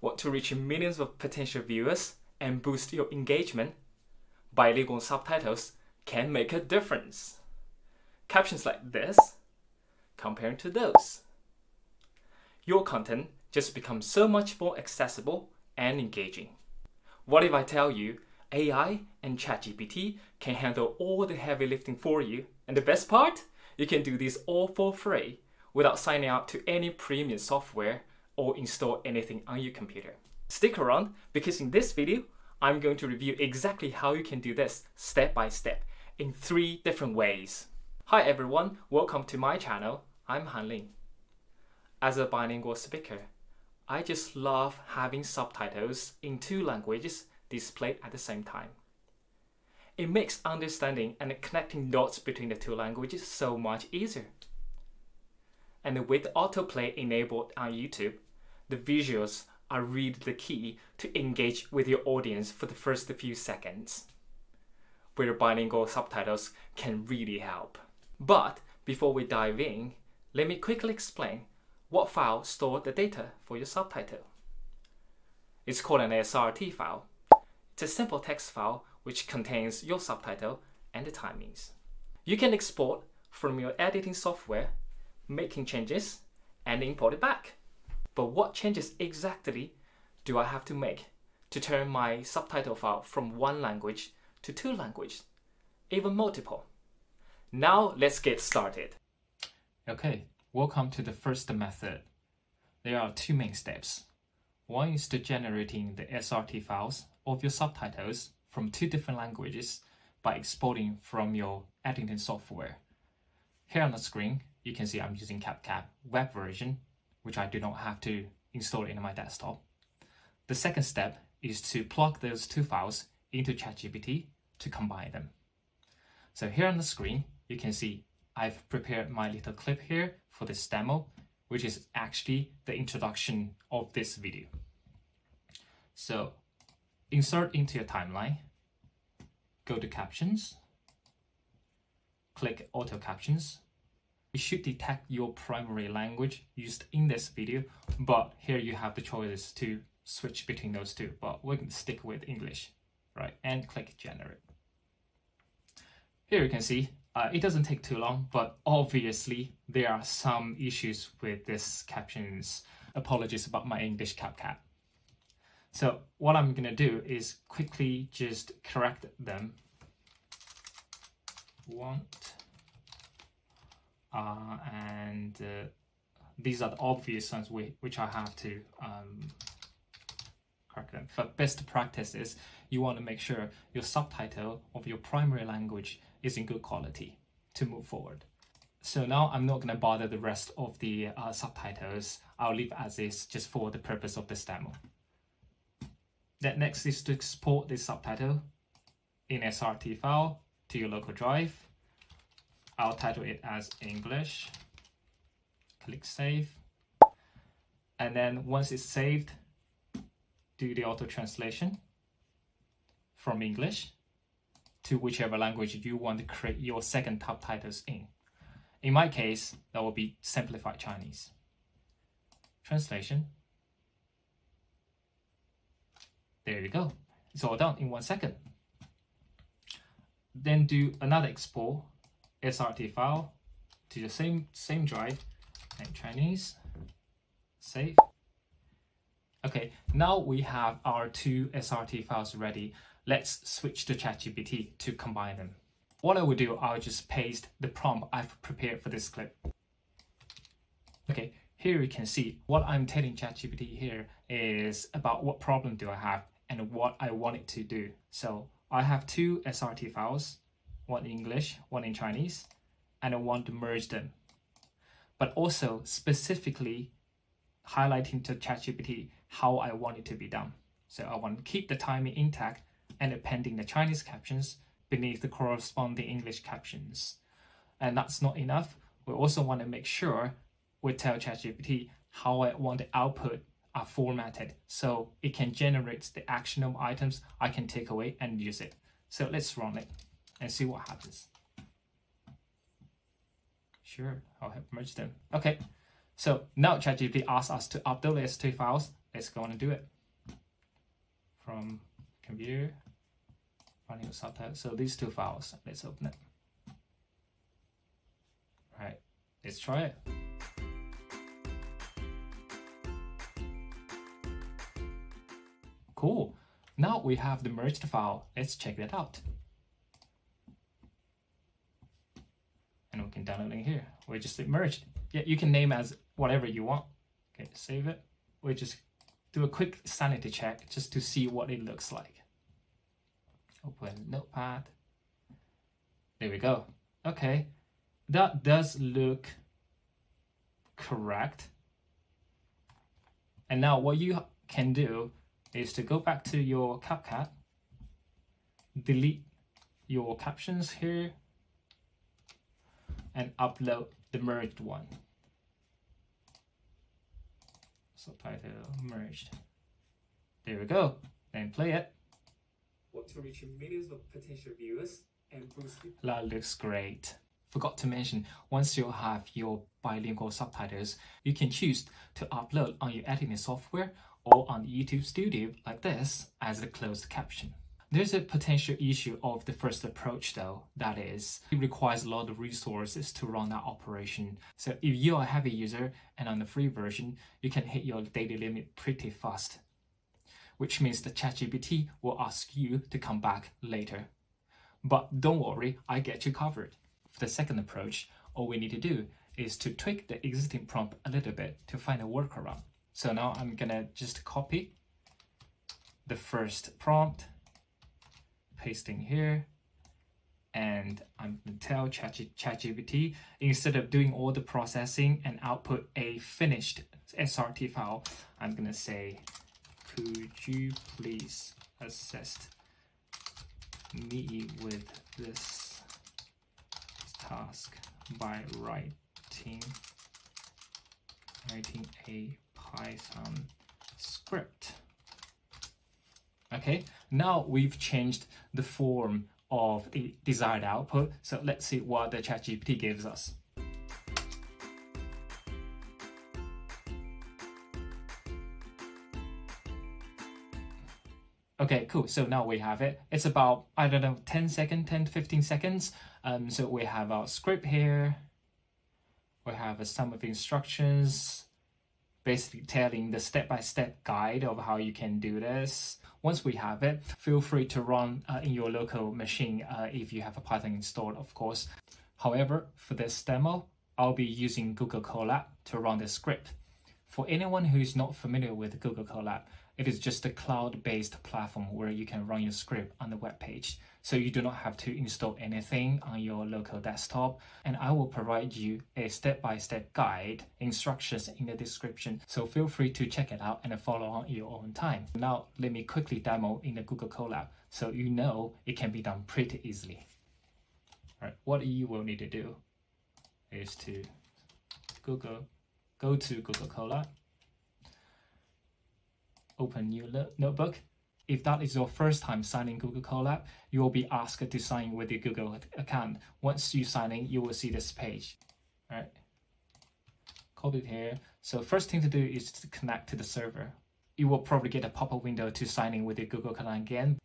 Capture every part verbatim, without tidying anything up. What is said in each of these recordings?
want to reach millions of potential viewers and boost your engagement, bilingual subtitles can make a difference. Captions like this, compared to those. Your content just becomes so much more accessible and engaging. What if I tell you A I and ChatGPT can handle all the heavy lifting for you? And the best part? You can do this all for free without signing up to any premium software or install anything on your computer. Stick around, because in this video, I'm going to review exactly how you can do this step by step in three different ways. Hi everyone, welcome to my channel. I'm Han Ling. As a bilingual speaker, I just love having subtitles in two languages displayed at the same time. It makes understanding and connecting dots between the two languages so much easier. And with autoplay enabled on YouTube, the visuals are really the key to engage with your audience for the first few seconds, where bilingual subtitles can really help. But before we dive in, let me quickly explain what file stores the data for your subtitle. It's called an S R T file. It's a simple text file which contains your subtitle and the timings. You can export from your editing software, making changes, and import it back. But what changes exactly do I have to make to turn my subtitle file from one language to two languages, even multiple? Now let's get started. Okay, welcome to the first method. There are two main steps. One is to generating the S R T files of your subtitles from two different languages by exporting from your editing software. Here on the screen, you can see I'm using CapCut web version, which I do not have to install in my desktop. The second step is to plug those two files into ChatGPT to combine them. So here on the screen, you can see I've prepared my little clip here for this demo, which is actually the introduction of this video. So insert into your timeline, go to captions, click auto captions. It should detect your primary language used in this video, but here you have the choices to switch between those two, but we can stick with English. Right, and click generate. Here you can see uh, it doesn't take too long, but obviously there are some issues with this captions. Apologies about my English CapCut. So what I'm gonna do is quickly just correct them. Want uh, and uh, these are the obvious ones which I have to um, correct them. But best practice is you want to make sure your subtitle of your primary language is in good quality to move forward. So now I'm not going to bother the rest of the uh, subtitles. I'll leave as is just for the purpose of this demo. Then next is to export this subtitle in S R T file to your local drive. I'll title it as English. Click save. And then once it's saved, do the auto translation from English to whichever language you want to create your second subtitles in. In my case, that will be simplified Chinese. Translation. There you go. It's all done in one second. Then do another export S R T file to the same same drive and Chinese. Save. Okay, now we have our two S R T files ready. Let's switch to ChatGPT to combine them. What I will do, I'll just paste the prompt I've prepared for this clip. Okay, here you can see what I'm telling ChatGPT here is about what problem do I have and what I want it to do. So I have two S R T files, one in English, one in Chinese, and I want to merge them. But also specifically highlighting to ChatGPT how I want it to be done. So I want to keep the timing intact and appending the Chinese captions beneath the corresponding English captions. And that's not enough. We also want to make sure we tell ChatGPT how I want the output are formatted so it can generate the actionable items I can take away and use it. So let's run it and see what happens. Sure, I'll have merged them. Okay, so now ChatGPT asks us to upload the S R T files let's go on and do it from computer running the subtitle. So these two files, let's open it. All right, let's try it. Cool. Now we have the merged file. Let's check that out. And we can download it here. We just merged. Yeah, you can name as whatever you want. Okay, save it. We just do a quick sanity check just to see what it looks like. Open Notepad. There we go. Okay, that does look correct. And now what you can do is to go back to your CapCut, delete your captions here, and upload the merged one. Subtitle merged. There we go. Then play it. Want to reach millions of potential viewers and boost it. That looks great. Forgot to mention, once you have your bilingual subtitles, you can choose to upload on your editing software or on YouTube Studio like this as the closed caption. There's a potential issue of the first approach though, that is, it requires a lot of resources to run that operation. So if you are a heavy user and on the free version, you can hit your daily limit pretty fast, which means the ChatGPT will ask you to come back later. But don't worry, I get you covered. For the second approach, all we need to do is to tweak the existing prompt a little bit to find a workaround. So now I'm gonna just copy the first prompt, pasting here, and I'm gonna tell ChatGPT, instead of doing all the processing and output a finished S R T file, I'm gonna say, could you please assist me with this task by writing, writing a Python script. Okay, now we've changed the form of the desired output. So let's see what the ChatGPT gives us. Okay, cool. So now we have it. It's about, I don't know, ten seconds, ten to fifteen seconds. Um, so we have our script here. We have a sum of instructions, basically telling the step-by-step guide of how you can do this. Once we have it, feel free to run uh, in your local machine uh, if you have a Python installed, of course. However, for this demo, I'll be using Google Colab to run this script. For anyone who's not familiar with Google Colab, it is just a cloud-based platform where you can run your script on the web page. So you do not have to install anything on your local desktop. And I will provide you a step-by-step guide, instructions in the description. So feel free to check it out and follow on your own time. Now, let me quickly demo in the Google Colab so you know it can be done pretty easily. All right, what you will need to do is to Google, go to Google Colab. Open new notebook. If that is your first time signing Google Colab, you will be asked to sign with your Google account. Once you sign in, you will see this page. All right, copy it here. So first thing to do is to connect to the server. You will probably get a pop-up window to sign in with your Google account again.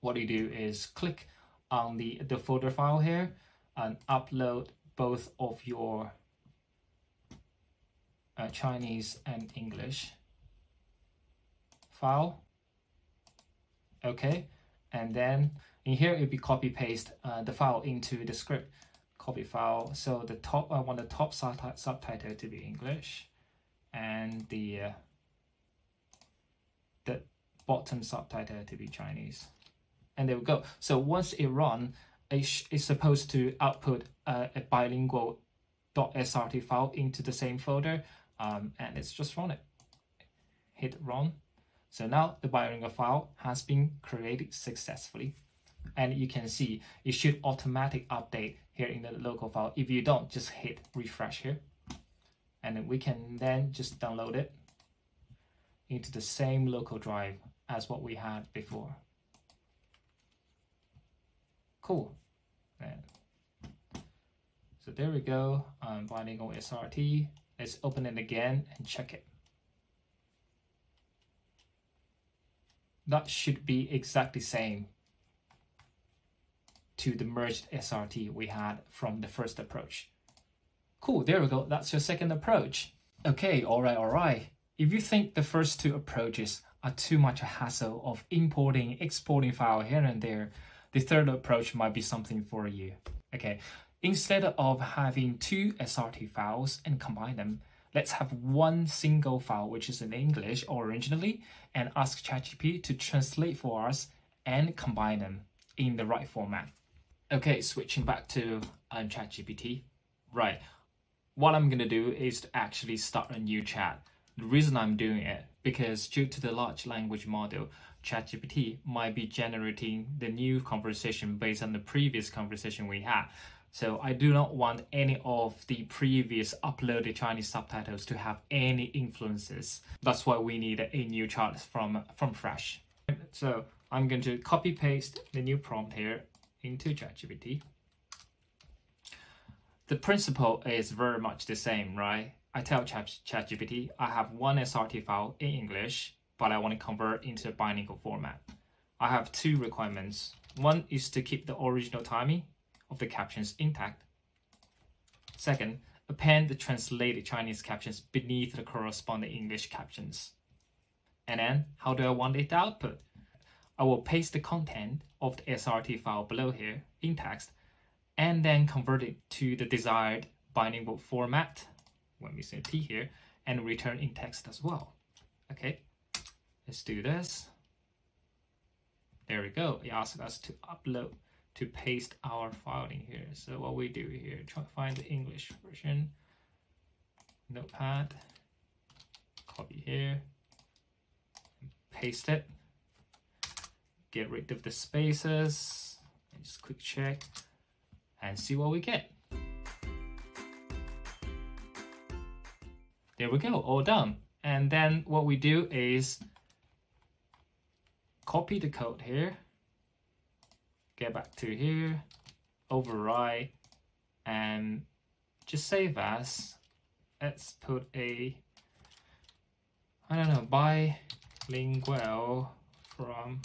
What you do is click on the, the folder file here and upload both of your uh, Chinese and English file. Okay, and then in here it'll be copy paste uh, the file into the script. Copy file. So the top, I want the top subtitle subtitle to be English, and the uh, the bottom subtitle to be Chinese. And there we go. So once it runs, it is supposed to output uh, a bilingual .srt file into the same folder, um, and let's just run it. Hit run. So now the bilingual file has been created successfully, and you can see it should automatically update here in the local file. If you don't, just hit refresh here, and then we can then just download it into the same local drive as what we had before. Cool. And so there we go, um, bilingual S R T. Let's open it again and check it. that should be exactly same to the merged S R T we had from the first approach. Cool, there we go, that's your second approach. Okay, all right, all right. If you think the first two approaches are too much a hassle of importing, exporting file here and there, the third approach might be something for you. Okay, instead of having two S R T files and combine them, let's have one single file, which is in English originally, and ask ChatGPT to translate for us and combine them in the right format. Okay, switching back to um, ChatGPT. Right, what I'm gonna do is to actually start a new chat. The reason I'm doing it, because due to the large language model, ChatGPT might be generating the new conversation based on the previous conversation we had. So I do not want any of the previous uploaded Chinese subtitles to have any influences. That's why we need a new chart from, from fresh. So I'm going to copy paste the new prompt here into ChatGPT. The principle is very much the same, right? I tell ChatGPT, I have one S R T file in English, but I want to convert into a bilingual format. I have two requirements. One is to keep the original timing of the captions intact. Second, append the translated Chinese captions beneath the corresponding English captions. And then, how do I want it to output? I will paste the content of the S R T file below here in text, and then convert it to the desired bilingual format, when we say T here, and return in text as well. Okay, let's do this. There we go, it asks us to upload, to paste our file in here. So what we do here, try to find the English version, notepad, copy here, paste it, get rid of the spaces, and just quick check, and see what we get. There we go, all done. And then what we do is copy the code here, get back to here, override, and just save as. Let's put a, I don't know, bilingual from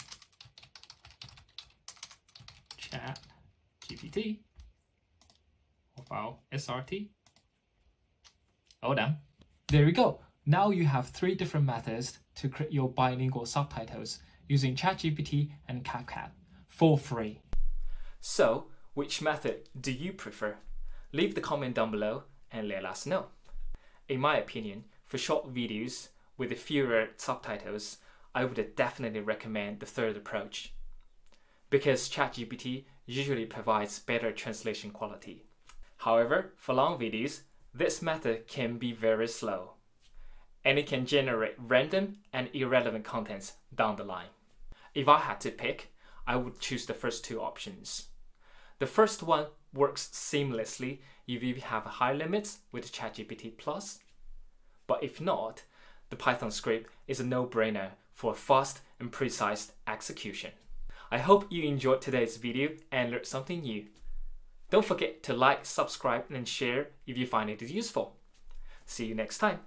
ChatGPT or file S R T. All done. There we go. Now you have three different methods to create your bilingual subtitles using ChatGPT and CapCut for free. So, which method do you prefer? Leave the comment down below and let us know. In my opinion, for short videos with fewer subtitles, I would definitely recommend the third approach, because ChatGPT usually provides better translation quality. However, for long videos, this method can be very slow, and it can generate random and irrelevant contents down the line. If I had to pick, I would choose the first two options. The first one works seamlessly if you have high limits with ChatGPT Plus, but if not, the Python script is a no-brainer for fast and precise execution. I hope you enjoyed today's video and learned something new. Don't forget to like, subscribe, and share if you find it useful. See you next time.